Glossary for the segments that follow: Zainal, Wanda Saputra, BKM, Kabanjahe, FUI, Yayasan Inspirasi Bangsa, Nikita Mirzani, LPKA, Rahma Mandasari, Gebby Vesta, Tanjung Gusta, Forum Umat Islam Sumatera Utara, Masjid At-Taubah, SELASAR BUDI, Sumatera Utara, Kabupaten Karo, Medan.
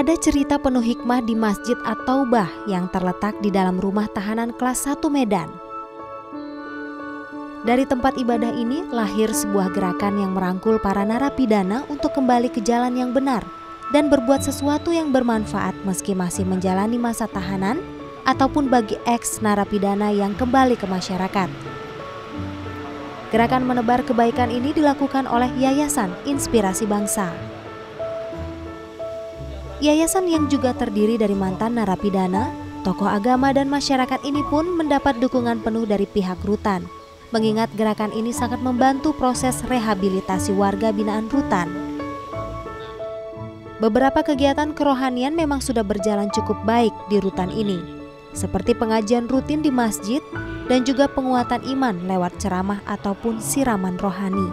Ada cerita penuh hikmah di Masjid At-Taubah yang terletak di dalam rumah tahanan kelas 1 Medan. Dari tempat ibadah ini lahir sebuah gerakan yang merangkul para narapidana untuk kembali ke jalan yang benar dan berbuat sesuatu yang bermanfaat meski masih menjalani masa tahanan ataupun bagi eks narapidana yang kembali ke masyarakat. Gerakan menebar kebaikan ini dilakukan oleh Yayasan Inspirasi Bangsa. Yayasan yang juga terdiri dari mantan narapidana, tokoh agama dan masyarakat ini pun mendapat dukungan penuh dari pihak rutan, mengingat gerakan ini sangat membantu proses rehabilitasi warga binaan rutan. Beberapa kegiatan kerohanian memang sudah berjalan cukup baik di rutan ini, seperti pengajian rutin di masjid, dan juga penguatan iman lewat ceramah ataupun siraman rohani.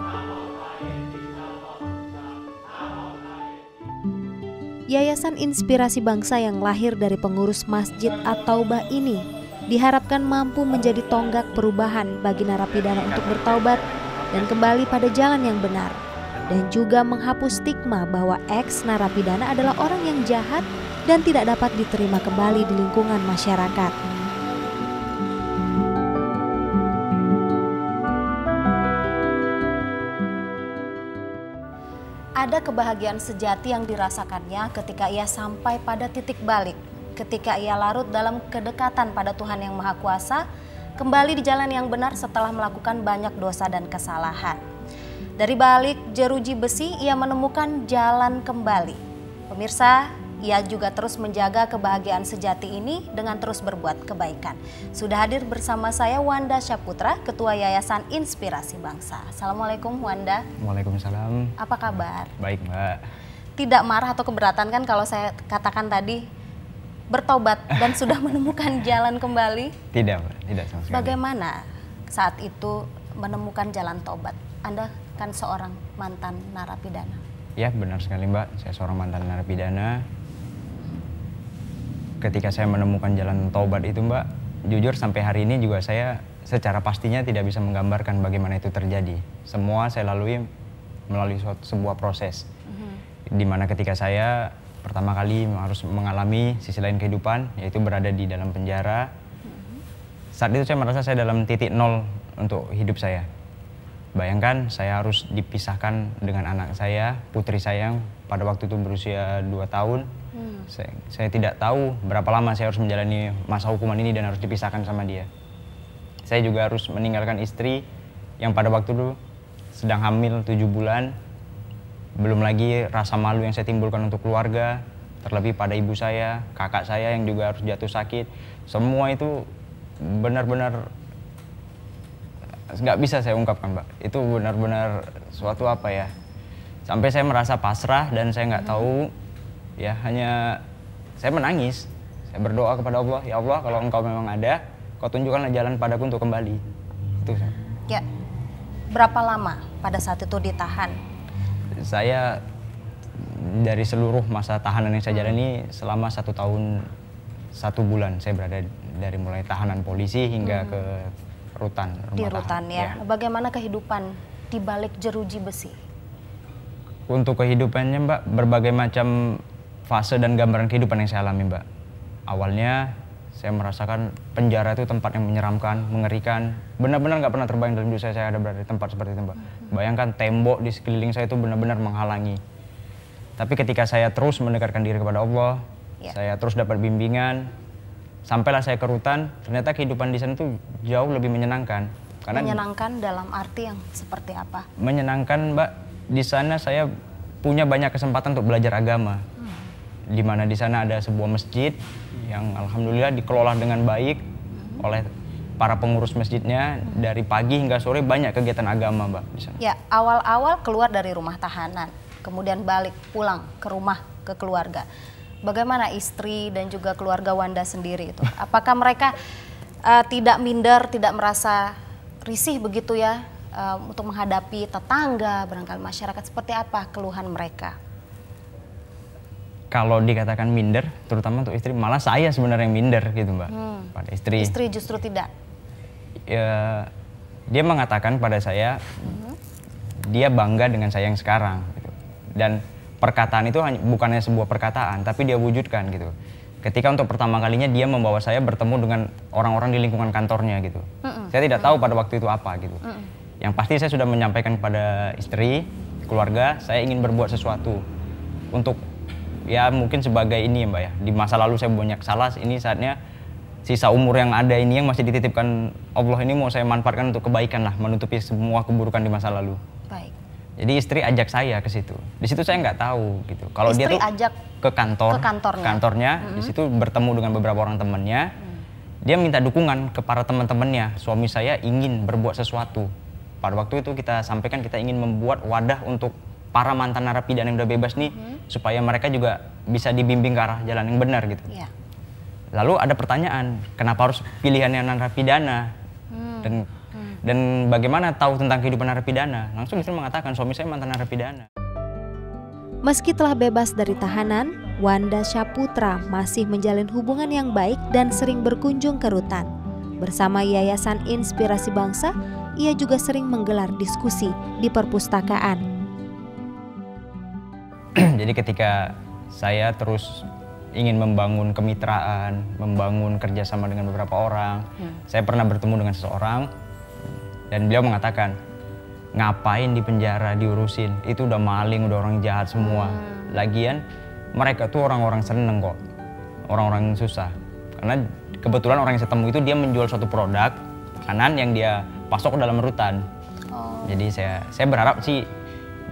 Yayasan Inspirasi Bangsa yang lahir dari pengurus Masjid At-Taubah ini diharapkan mampu menjadi tonggak perubahan bagi narapidana untuk bertaubat dan kembali pada jalan yang benar, dan juga menghapus stigma bahwa eks narapidana adalah orang yang jahat dan tidak dapat diterima kembali di lingkungan masyarakat. Ada kebahagiaan sejati yang dirasakannya ketika ia sampai pada titik balik, ketika ia larut dalam kedekatan pada Tuhan Yang Maha Kuasa, kembali di jalan yang benar setelah melakukan banyak dosa dan kesalahan. Dari balik jeruji besi, ia menemukan jalan kembali. Pemirsa, ia juga terus menjaga kebahagiaan sejati ini dengan terus berbuat kebaikan. Sudah hadir bersama saya Wanda Saputra, Ketua Yayasan Inspirasi Bangsa. Assalamualaikum Wanda. Waalaikumsalam. Apa kabar? Baik Mbak. Tidak marah atau keberatan kan kalau saya katakan tadi bertobat dan sudah menemukan jalan kembali? Tidak Mbak, tidak sama sekali. Bagaimana saat itu menemukan jalan tobat? Anda kan seorang mantan narapidana. Ya benar sekali Mbak, saya seorang mantan narapidana. Ketika saya menemukan jalan taubat itu Mbak, jujur sampai hari ini juga saya secara pastinya tidak bisa menggambarkan bagaimana itu terjadi. Semua saya lalui melalui sebuah proses. Dimana ketika saya pertama kali harus mengalami sisi lain kehidupan, yaitu berada di dalam penjara. Saat itu saya merasa saya dalam titik nol untuk hidup saya. Bayangkan saya harus dipisahkan dengan anak saya, putri saya yang pada waktu itu berusia 2 tahun. Saya tidak tahu berapa lama saya harus menjalani masa hukuman ini dan harus dipisahkan sama dia. Saya juga harus meninggalkan istri yang pada waktu itu sedang hamil 7 bulan. Belum lagi rasa malu yang saya timbulkan untuk keluarga, terlebih pada ibu saya, kakak saya yang juga harus jatuh sakit. Semua itu benar-benar nggak bisa saya ungkapkan, Mbak. Itu benar-benar suatu apa ya. Sampai saya merasa pasrah dan saya nggak tahu. Ya hanya saya menangis, saya berdoa kepada Allah, ya Allah kalau engkau memang ada, kau tunjukkanlah jalan padaku untuk kembali. Itu. Ya, berapa lama pada saat itu ditahan? Saya dari seluruh masa tahanan yang saya jalani selama 1 tahun 1 bulan saya berada dari mulai tahanan polisi hingga ke rutan. Di rutan ya. Bagaimana kehidupan di balik jeruji besi? Untuk kehidupannya Mbak, berbagai macam fase dan gambaran kehidupan yang saya alami Mbak. Awalnya saya merasakan penjara itu tempat yang menyeramkan, mengerikan. Benar-benar nggak pernah terbayang dalam hidup saya ada berada di tempat seperti itu Mbak. Bayangkan tembok di sekeliling saya itu benar-benar menghalangi. Tapi ketika saya terus mendekatkan diri kepada Allah, saya terus dapat bimbingan. Sampailah saya ke rutan, ternyata kehidupan di sana itu jauh lebih menyenangkan. Karena menyenangkan dalam arti yang seperti apa? Menyenangkan Mbak, di sana saya punya banyak kesempatan untuk belajar agama. Di mana di sana ada sebuah masjid yang alhamdulillah dikelola dengan baik oleh para pengurus masjidnya. Dari pagi hingga sore banyak kegiatan agama Mbak di sana. Ya, awal-awal keluar dari rumah tahanan, kemudian balik pulang ke rumah ke keluarga. Bagaimana istri dan juga keluarga Wanda sendiri itu? Apakah mereka tidak minder, tidak merasa risih begitu ya untuk menghadapi tetangga, barangkali masyarakat, seperti apa keluhan mereka? Kalau dikatakan minder, terutama untuk istri, malah saya sebenarnya yang minder gitu Mbak, pada istri. Istri justru tidak? Ya, dia mengatakan pada saya, dia bangga dengan saya yang sekarang. Gitu. Dan perkataan itu bukannya sebuah perkataan, tapi dia wujudkan gitu. Ketika untuk pertama kalinya dia membawa saya bertemu dengan orang-orang di lingkungan kantornya gitu. Saya tidak tahu pada waktu itu apa gitu. Yang pasti saya sudah menyampaikan kepada istri, keluarga, saya ingin berbuat sesuatu. Untuk ya mungkin sebagai ini ya Mbak ya, di masa lalu saya banyak salah, ini saatnya sisa umur yang ada ini yang masih dititipkan Allah ini mau saya manfaatkan untuk kebaikan lah, menutupi semua keburukan di masa lalu. Baik. Jadi istri ajak saya ke situ. Di situ saya nggak tahu gitu. Kalau dia tuh ajak ke kantor, kantornya, di situ bertemu dengan beberapa orang temannya. Dia minta dukungan ke para teman-temannya. Suami saya ingin berbuat sesuatu. Pada waktu itu kita sampaikan kita ingin membuat wadah untuk para mantan narapidana yang udah bebas nih, supaya mereka juga bisa dibimbing ke arah jalan yang benar gitu. Yeah. Lalu ada pertanyaan, kenapa harus pilihannya narapidana? Dan bagaimana tahu tentang kehidupan narapidana? Langsung istri mengatakan, suami saya mantan narapidana. Meski telah bebas dari tahanan, Wanda Saputra masih menjalin hubungan yang baik dan sering berkunjung ke rutan. Bersama Yayasan Inspirasi Bangsa, ia juga sering menggelar diskusi di perpustakaan. Jadi ketika saya terus ingin membangun kemitraan, membangun kerjasama dengan beberapa orang, saya pernah bertemu dengan seseorang, dan beliau mengatakan, ngapain di penjara diurusin, itu udah maling, udah orang jahat semua. Lagian mereka tuh orang-orang seneng kok, orang-orang susah. Karena kebetulan orang yang saya temui itu dia menjual suatu produk makanan yang dia pasok ke dalam rutan. Jadi saya berharap sih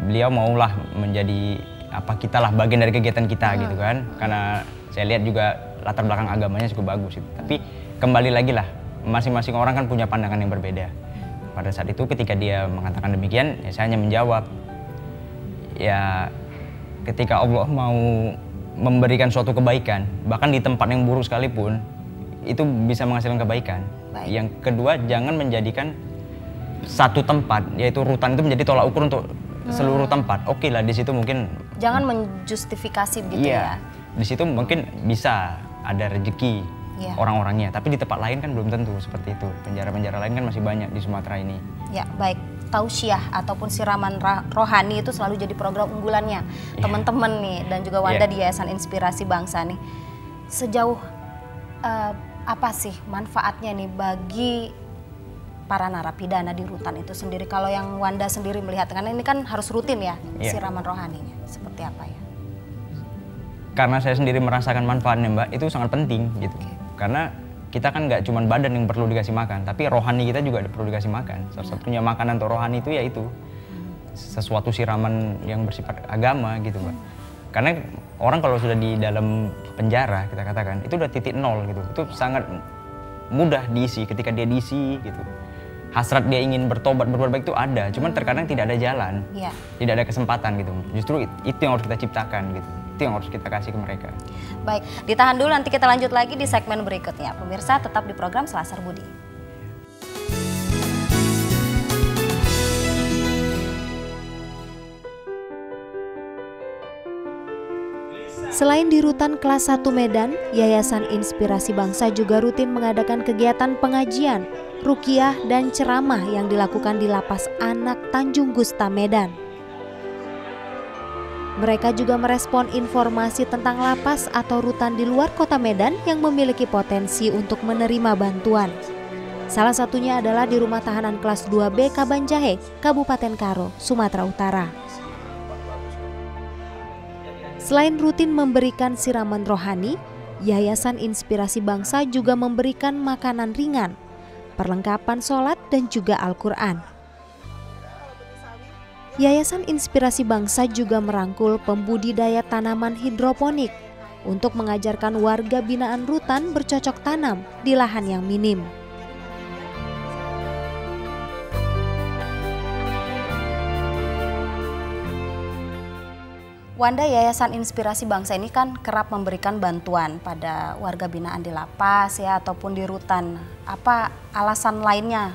beliau maulah menjadi apa kita lah bagian dari kegiatan kita gitu kan. Karena saya lihat juga latar belakang agamanya cukup bagus itu. Tapi kembali lagi lah, masing-masing orang kan punya pandangan yang berbeda. Pada saat itu ketika dia mengatakan demikian, ya saya hanya menjawab, ya ketika Allah mau memberikan suatu kebaikan, bahkan di tempat yang buruk sekalipun, itu bisa menghasilkan kebaikan. Baik. Yang kedua, jangan menjadikan satu tempat, yaitu rutan itu menjadi tolak ukur untuk seluruh tempat. Oke lah, di situ mungkin... Jangan menjustifikasi begitu ya. Di situ mungkin bisa ada rezeki. Ya. Orang-orangnya, tapi di tempat lain kan belum tentu seperti itu. Penjara-penjara lain kan masih banyak di Sumatera ini. Ya, baik. Tausiah ataupun siraman rohani itu selalu jadi program unggulannya. Ya. Teman-teman nih, dan juga Wanda di Yayasan Inspirasi Bangsa nih. Sejauh apa sih manfaatnya nih bagi para narapidana di rutan itu sendiri? Kalau yang Wanda sendiri melihat, karena ini kan harus rutin ya, siraman rohaninya. Seperti apa ya? Karena saya sendiri merasakan manfaatnya Mbak, itu sangat penting gitu. Okay. Karena kita kan nggak cuma badan yang perlu dikasih makan, tapi rohani kita juga perlu dikasih makan. Satu-satunya makanan untuk rohani itu yaitu sesuatu siraman yang bersifat agama gitu Mbak. Karena orang kalau sudah di dalam penjara kita katakan, itu udah titik nol gitu. Itu sangat mudah diisi ketika dia diisi gitu. Hasrat dia ingin bertobat, berbuat baik itu ada, cuman terkadang tidak ada jalan, tidak ada kesempatan gitu. Justru itu yang harus kita ciptakan gitu. Itu yang harus kita kasih ke mereka. Baik, ditahan dulu, nanti kita lanjut lagi di segmen berikutnya. Pemirsa tetap di program Selasar Budi. Selain di rutan kelas 1 Medan, Yayasan Inspirasi Bangsa juga rutin mengadakan kegiatan pengajian, ruqyah dan ceramah yang dilakukan di lapas anak Tanjung Gusta Medan. Mereka juga merespon informasi tentang lapas atau rutan di luar kota Medan yang memiliki potensi untuk menerima bantuan. Salah satunya adalah di rumah tahanan kelas 2B Kabanjahe, Kabupaten Karo, Sumatera Utara. Selain rutin memberikan siraman rohani, Yayasan Inspirasi Bangsa juga memberikan makanan ringan, perlengkapan sholat dan juga Al-Quran. Yayasan Inspirasi Bangsa juga merangkul pembudidaya tanaman hidroponik untuk mengajarkan warga binaan rutan bercocok tanam di lahan yang minim. Wanda, Yayasan Inspirasi Bangsa ini kan kerap memberikan bantuan pada warga binaan di lapas ya ataupun di rutan. Apa alasan lainnya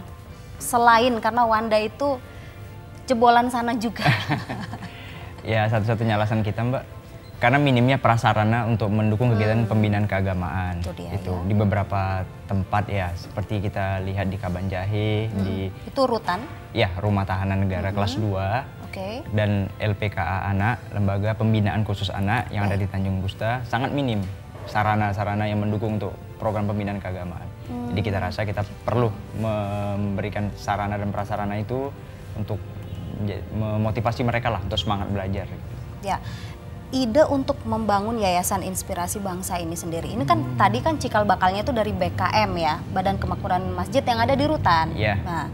selain karena Wanda itu jebolan sana juga? Ya satu-satunya alasan kita Mbak, karena minimnya prasarana untuk mendukung kegiatan pembinaan keagamaan. Itu dia, di beberapa tempat ya, seperti kita lihat di Kabanjahe, di... Itu rutan? Ya, rumah tahanan negara kelas 2. Okay. Dan LPKA anak, lembaga pembinaan khusus anak yang ada di Tanjung Gusta, sangat minim sarana-sarana yang mendukung untuk program pembinaan keagamaan. Jadi kita rasa kita perlu memberikan sarana dan prasarana itu untuk memotivasi mereka lah untuk semangat belajar. Ya. Ide untuk membangun Yayasan Inspirasi Bangsa ini sendiri, ini kan tadi kan cikal bakalnya itu dari BKM ya, Badan Kemakmuran Masjid yang ada di Rutan. Yeah. Nah,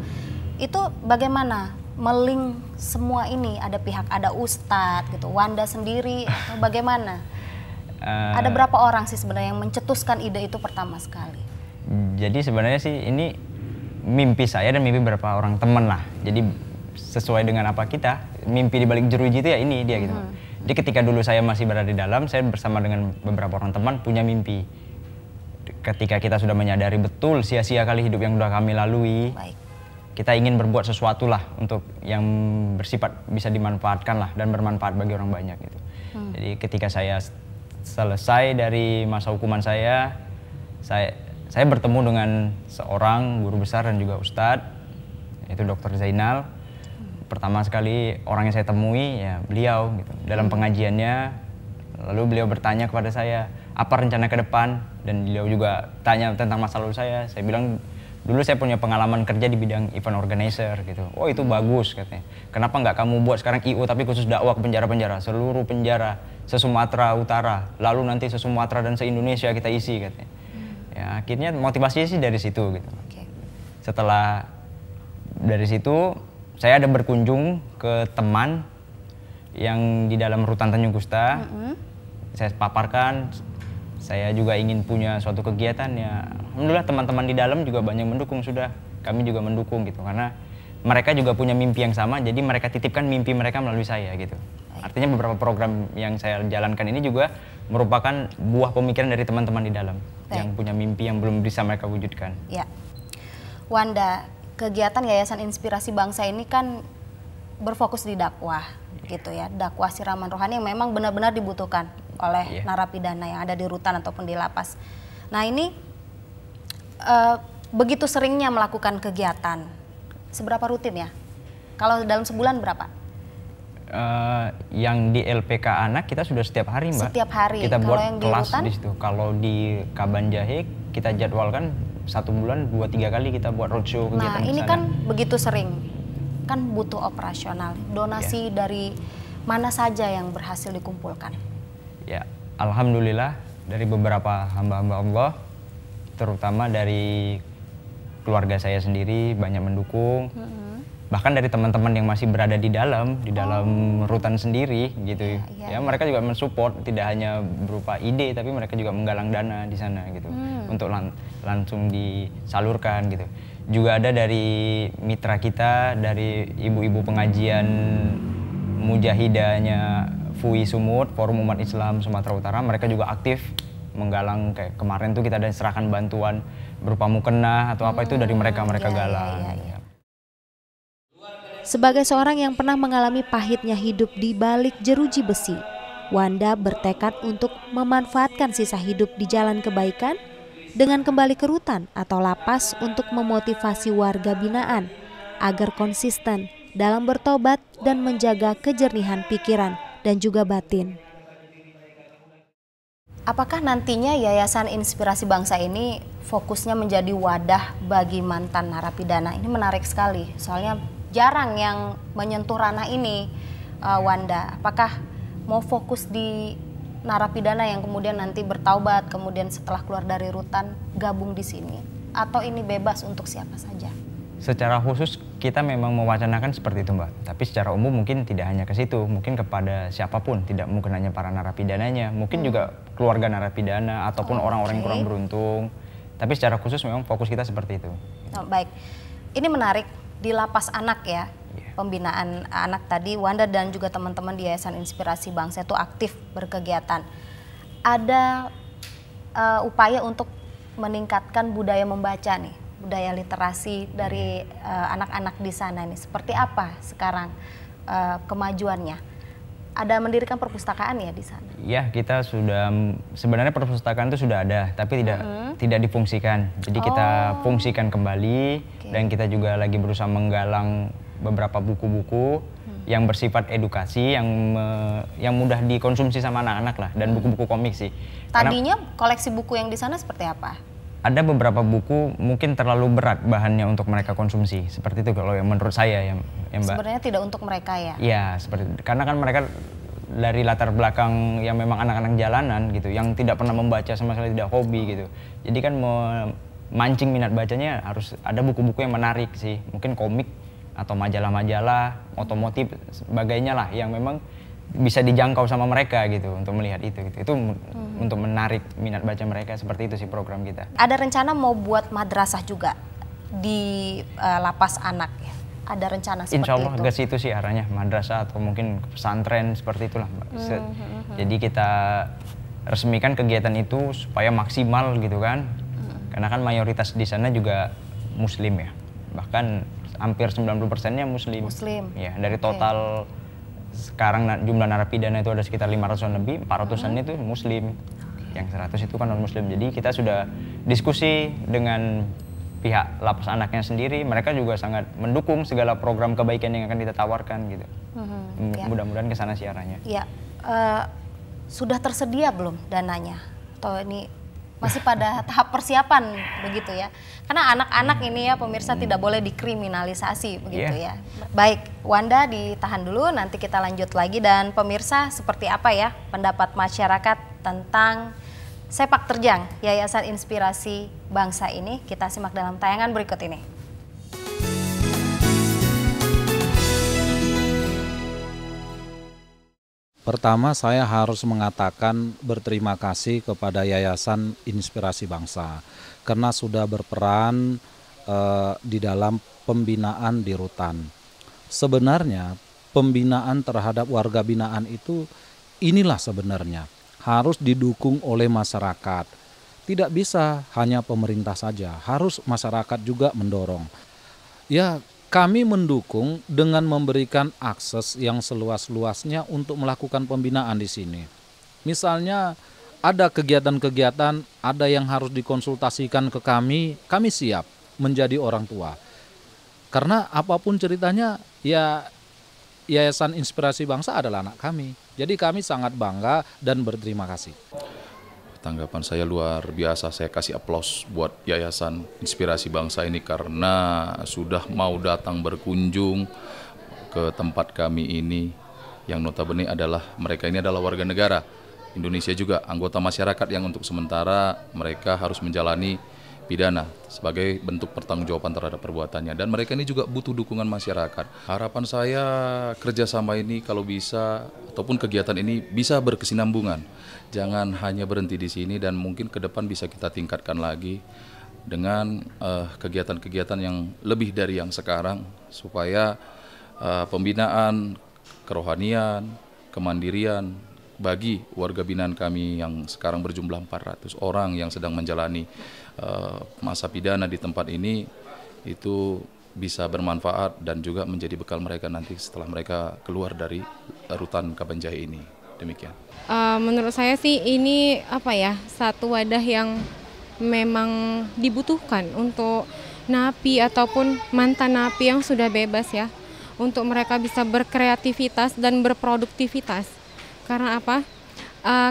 itu bagaimana melink semua ini, ada pihak, ada Ustadz gitu, Wanda sendiri, bagaimana? Ada berapa orang sih sebenarnya yang mencetuskan ide itu pertama sekali? Jadi sebenarnya sih ini mimpi saya dan mimpi beberapa orang temen lah. Jadi sesuai dengan apa kita, mimpi di balik jeruji itu ya ini dia gitu. Jadi ketika dulu saya masih berada di dalam, saya bersama dengan beberapa orang teman punya mimpi. Ketika kita sudah menyadari betul sia-sia kali hidup yang sudah kami lalui, kita ingin berbuat sesuatu lah untuk yang bersifat bisa dimanfaatkan lah dan bermanfaat bagi orang banyak gitu. Jadi ketika saya selesai dari masa hukuman saya bertemu dengan seorang guru besar dan juga ustadz, yaitu Dr. Zainal. Pertama sekali orang yang saya temui ya beliau gitu. Dalam pengajiannya lalu beliau bertanya kepada saya apa rencana ke depan, dan beliau juga tanya tentang masa lalu saya. Saya bilang dulu saya punya pengalaman kerja di bidang event organizer gitu. Oh itu bagus katanya. Kenapa nggak kamu buat sekarang IO tapi khusus dakwah ke penjara-penjara, seluruh penjara se-Sumatera Utara, lalu nanti se-Sumatera dan se-Indonesia kita isi katanya. Ya, akhirnya motivasinya sih dari situ gitu. Setelah dari situ saya ada berkunjung ke teman yang di dalam Rutan Tanjung Gusta. Saya paparkan, saya juga ingin punya suatu kegiatan ya. Alhamdulillah teman-teman di dalam juga banyak mendukung sudah. Kami juga mendukung gitu karena mereka juga punya mimpi yang sama. Jadi mereka titipkan mimpi mereka melalui saya gitu. Artinya beberapa program yang saya jalankan ini juga merupakan buah pemikiran dari teman-teman di dalam yang punya mimpi yang belum bisa mereka wujudkan. Ya, Wanda. Kegiatan Yayasan Inspirasi Bangsa ini kan berfokus di dakwah gitu ya, dakwah siraman rohani yang memang benar-benar dibutuhkan oleh narapidana yang ada di rutan ataupun di lapas. Nah ini begitu seringnya melakukan kegiatan, seberapa rutin ya? Kalau dalam sebulan berapa? Yang di LPK anak kita sudah setiap hari Mbak. Setiap hari. Kita buat yang kelas di situ. Kalau di Kabanjahe kita jadwalkan satu bulan 2-3 kali kita buat roadshow kegiatan. Nah ini kan begitu sering, kan butuh operasional. Donasi dari mana saja yang berhasil dikumpulkan? Ya, alhamdulillah dari beberapa hamba-hamba Allah, terutama dari keluarga saya sendiri banyak mendukung. Bahkan dari teman-teman yang masih berada di dalam rutan sendiri gitu. Ya, mereka juga mensupport, tidak hanya berupa ide tapi mereka juga menggalang dana di sana gitu. Untuk langsung disalurkan gitu. Juga ada dari mitra kita, dari ibu-ibu pengajian mujahidanya FUI Sumut, Forum Umat Islam Sumatera Utara, mereka juga aktif menggalang, kayak kemarin tuh kita ada serahkan bantuan berupa mukena atau apa itu dari mereka galang. Sebagai seorang yang pernah mengalami pahitnya hidup di balik jeruji besi, Wanda bertekad untuk memanfaatkan sisa hidup di jalan kebaikan dengan kembali ke rutan atau lapas untuk memotivasi warga binaan agar konsisten dalam bertobat dan menjaga kejernihan pikiran dan juga batin. Apakah nantinya Yayasan Inspirasi Bangsa ini fokusnya menjadi wadah bagi mantan narapidana? Ini menarik sekali, soalnya jarang yang menyentuh ranah ini, Wanda. Apakah mau fokus di narapidana yang kemudian nanti bertaubat, kemudian setelah keluar dari rutan gabung di sini, atau ini bebas untuk siapa saja? Secara khusus kita memang mewacanakan seperti itu Mbak, tapi secara umum mungkin tidak hanya ke situ, mungkin kepada siapapun, tidak mungkin hanya para narapidananya, mungkin juga keluarga narapidana ataupun orang-orang yang kurang beruntung, tapi secara khusus memang fokus kita seperti itu. Oh, baik, ini menarik di lapas anak ya. Pembinaan anak tadi, Wanda dan juga teman-teman di Yayasan Inspirasi Bangsa itu aktif berkegiatan. Ada upaya untuk meningkatkan budaya membaca nih, budaya literasi dari anak-anak di sana nih. Seperti apa sekarang kemajuannya? Ada mendirikan perpustakaan ya di sana? Ya, kita sudah, sebenarnya perpustakaan itu sudah ada, tapi tidak difungsikan. Jadi kita fungsikan kembali dan kita juga lagi berusaha menggalang beberapa buku-buku yang bersifat edukasi, yang mudah dikonsumsi sama anak-anak lah, dan buku-buku komik sih. Tadinya karena koleksi buku yang di sana seperti apa? Ada beberapa buku mungkin terlalu berat bahannya untuk mereka konsumsi, seperti itu kalau yang menurut saya ya Mbak. Sebenarnya tidak untuk mereka ya? Iya, seperti itu. Karena kan mereka dari latar belakang yang memang anak-anak jalanan gitu, yang tidak pernah membaca sama sekali, tidak hobi gitu. Jadi kan memancing minat bacanya harus ada buku-buku yang menarik sih, mungkin komik atau majalah-majalah, otomotif, sebagainya lah yang memang bisa dijangkau sama mereka gitu untuk melihat itu itu untuk menarik minat baca mereka, seperti itu sih program kita. Ada rencana mau buat madrasah juga di lapas anak ya? Ada rencana seperti Insya Allah itu? Ke situ sih arahnya, madrasah atau mungkin pesantren seperti itulah Mbak. Jadi kita resmikan kegiatan itu supaya maksimal gitu kan, karena kan mayoritas di sana juga Muslim ya, bahkan hampir 90%-nya Muslim. Ya dari total sekarang jumlah narapidana itu ada sekitar 500-an lebih, 400-an itu Muslim, yang 100 itu kan non Muslim. Jadi kita sudah diskusi dengan pihak lapas anaknya sendiri, mereka juga sangat mendukung segala program kebaikan yang akan kita tawarkan gitu. Mudah-mudahan ke sana sih arahnya. Ya, sudah tersedia belum dananya? Atau ini masih pada tahap persiapan begitu ya? Karena anak-anak ini ya pemirsa tidak boleh dikriminalisasi begitu ya. Baik, Wanda ditahan dulu, nanti kita lanjut lagi. Dan pemirsa, seperti apa ya pendapat masyarakat tentang sepak terjang Yayasan Inspirasi Bangsa ini? Kita simak dalam tayangan berikut ini. Pertama, saya harus mengatakan berterima kasih kepada Yayasan Inspirasi Bangsa karena sudah berperan di dalam pembinaan di rutan. Sebenarnya pembinaan terhadap warga binaan itu inilah sebenarnya harus didukung oleh masyarakat. Tidak bisa hanya pemerintah saja, harus masyarakat juga mendorong. Ya, kami mendukung dengan memberikan akses yang seluas-luasnya untuk melakukan pembinaan di sini. Misalnya ada kegiatan-kegiatan, ada yang harus dikonsultasikan ke kami siap menjadi orang tua. Karena apapun ceritanya ya Yayasan Inspirasi Bangsa adalah anak kami. Jadi kami sangat bangga dan berterima kasih. Tanggapan saya luar biasa, saya kasih aplaus buat Yayasan Inspirasi Bangsa ini karena sudah mau datang berkunjung ke tempat kami ini, yang notabene adalah mereka ini adalah warga negara Indonesia juga, anggota masyarakat yang untuk sementara mereka harus menjalani pidana sebagai bentuk pertanggungjawaban terhadap perbuatannya, dan mereka ini juga butuh dukungan masyarakat. Harapan saya kerjasama ini kalau bisa, ataupun kegiatan ini bisa berkesinambungan. Jangan hanya berhenti di sini, dan mungkin ke depan bisa kita tingkatkan lagi dengan kegiatan-kegiatan yang lebih dari yang sekarang, supaya pembinaan, kerohanian, kemandirian bagi warga binaan kami yang sekarang berjumlah 400 orang yang sedang menjalani masa pidana di tempat ini itu bisa bermanfaat dan juga menjadi bekal mereka nanti setelah mereka keluar dari rutan Kabanjahe ini. Demikian. Menurut saya sih ini apa ya, satu wadah yang memang dibutuhkan untuk napi ataupun mantan napi yang sudah bebas ya, untuk mereka bisa berkreativitas dan berproduktivitas. Karena apa?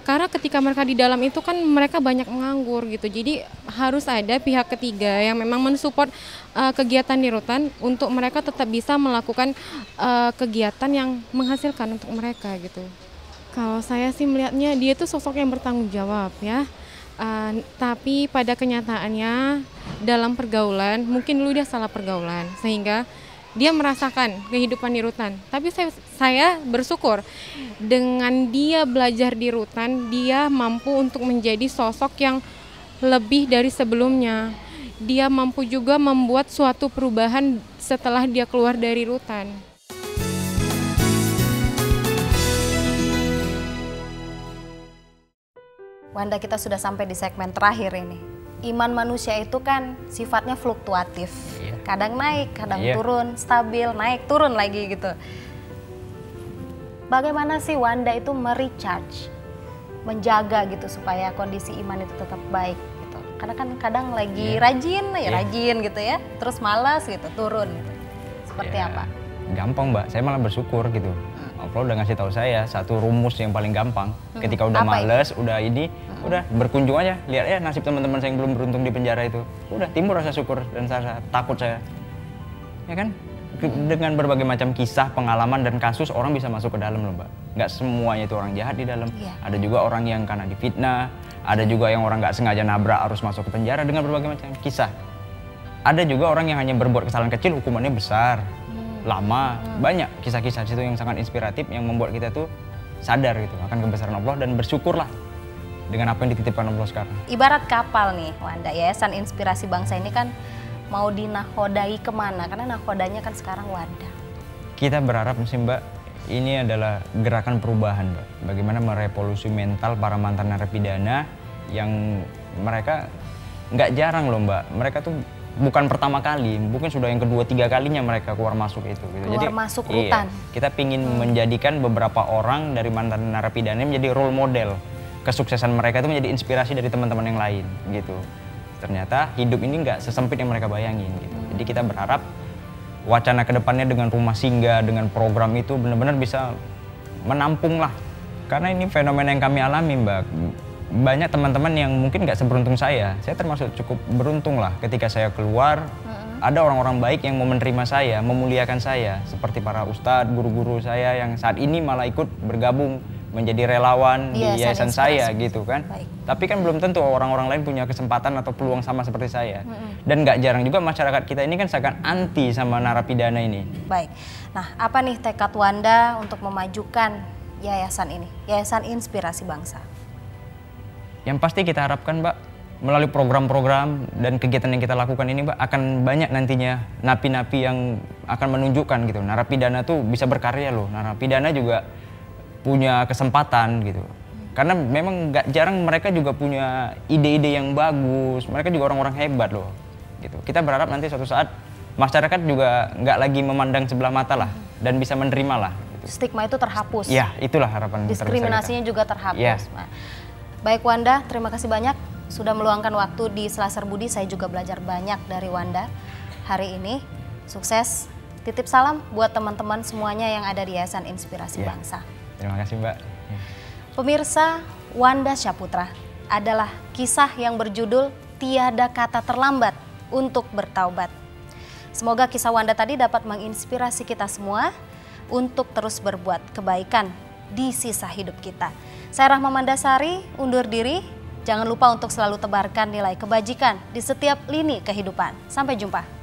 Karena ketika mereka di dalam itu kan mereka banyak menganggur gitu. Jadi harus ada pihak ketiga yang memang mensupport kegiatan di rutan untuk mereka tetap bisa melakukan kegiatan yang menghasilkan untuk mereka gitu. Kalau saya sih melihatnya dia itu sosok yang bertanggung jawab ya. Tapi pada kenyataannya dalam pergaulan mungkin dulu dia salah pergaulan sehingga dia merasakan kehidupan di rutan. Tapi saya bersyukur dengan dia belajar di rutan, dia mampu untuk menjadi sosok yang lebih dari sebelumnya. Dia mampu juga membuat suatu perubahan setelah dia keluar dari rutan. Wanda, kita sudah sampai di segmen terakhir ini. Iman manusia itu kan sifatnya fluktuatif, kadang naik, kadang turun, stabil, naik, turun lagi gitu. Bagaimana sih Wanda itu merecharge, menjaga gitu supaya kondisi iman itu tetap baik gitu? Karena kan kadang lagi rajin gitu ya, terus malas gitu, turun gitu. Seperti apa? gampang Mbak, saya malah bersyukur gitu. Allah udah ngasih tahu saya satu rumus yang paling gampang. Ketika udah males, udah ini, udah berkunjung aja. Lihat ya nasib teman-teman saya yang belum beruntung di penjara itu. Udah timbul rasa syukur dan rasa takut saya. Ya kan? Dengan berbagai macam kisah, pengalaman, dan kasus orang bisa masuk ke dalam loh Mbak. Nggak semuanya itu orang jahat di dalam. Yeah. Ada juga orang yang karena difitnah, ada juga yang orang nggak sengaja nabrak harus masuk ke penjara dengan berbagai macam kisah. Ada juga orang yang hanya berbuat kesalahan kecil hukumannya besar, lama. Banyak kisah-kisah situ yang sangat inspiratif yang membuat kita tuh sadar gitu akan kebesaran Allah dan bersyukurlah dengan apa yang dititipkan Allah sekarang. Ibarat kapal nih Wanda, Yayasan Inspirasi Bangsa ini kan mau dinahodai kemana? Karena nahodanya kan sekarang Wanda. Kita berharap sih Mbak, ini adalah gerakan perubahan Mbak. Bagaimana merevolusi mental para mantan narapidana yang mereka nggak jarang loh Mbak. Mereka tuh bukan pertama kali, mungkin sudah yang kedua-tiga kalinya mereka keluar masuk itu. Gitu. Keluar jadi, masuk rutan. Iya, kita pingin menjadikan beberapa orang dari mantan narapidana menjadi role model. Kesuksesan mereka itu menjadi inspirasi dari teman-teman yang lain gitu. Ternyata hidup ini nggak sesempit yang mereka bayangin gitu. Jadi kita berharap wacana kedepannya dengan rumah singgah, dengan program itu benar-benar bisa menampung lah. Karena ini fenomena yang kami alami Mbak. Banyak teman-teman yang mungkin nggak seberuntung saya termasuk cukup beruntung lah ketika saya keluar. Ada orang-orang baik yang mau menerima saya, memuliakan saya. Seperti para ustadz, guru-guru saya yang saat ini malah ikut bergabung menjadi relawan di yayasan saya gitu kan. Baik. Tapi kan belum tentu orang-orang lain punya kesempatan atau peluang sama seperti saya. Dan nggak jarang juga masyarakat kita ini kan sangat anti sama narapidana ini. Baik, nah apa nih tekad Wanda untuk memajukan yayasan ini, Yayasan Inspirasi Bangsa? Yang pasti kita harapkan Mbak, melalui program-program dan kegiatan yang kita lakukan ini Mbak, akan banyak nantinya napi-napi yang akan menunjukkan gitu, narapidana tuh bisa berkarya loh, narapidana juga punya kesempatan gitu. Karena memang nggak jarang mereka juga punya ide-ide yang bagus, mereka juga orang-orang hebat loh gitu. Kita berharap nanti suatu saat masyarakat juga nggak lagi memandang sebelah mata lah dan bisa menerima lah gitu. Stigma itu terhapus ya, itulah harapan. Diskriminasinya juga terhapus ya. Baik Wanda, terima kasih banyak sudah meluangkan waktu di Selasar Budi. Saya juga belajar banyak dari Wanda hari ini. Sukses. Titip salam buat teman-teman semuanya yang ada di Yayasan Inspirasi Bangsa. Terima kasih Mbak. Pemirsa, Wanda Saputra adalah kisah yang berjudul Tiada Kata Terlambat Untuk Bertaubat. Semoga kisah Wanda tadi dapat menginspirasi kita semua untuk terus berbuat kebaikan di sisa hidup kita. Saya Rahma Mandasari, undur diri. Jangan lupa untuk selalu tebarkan nilai kebajikan di setiap lini kehidupan. Sampai jumpa.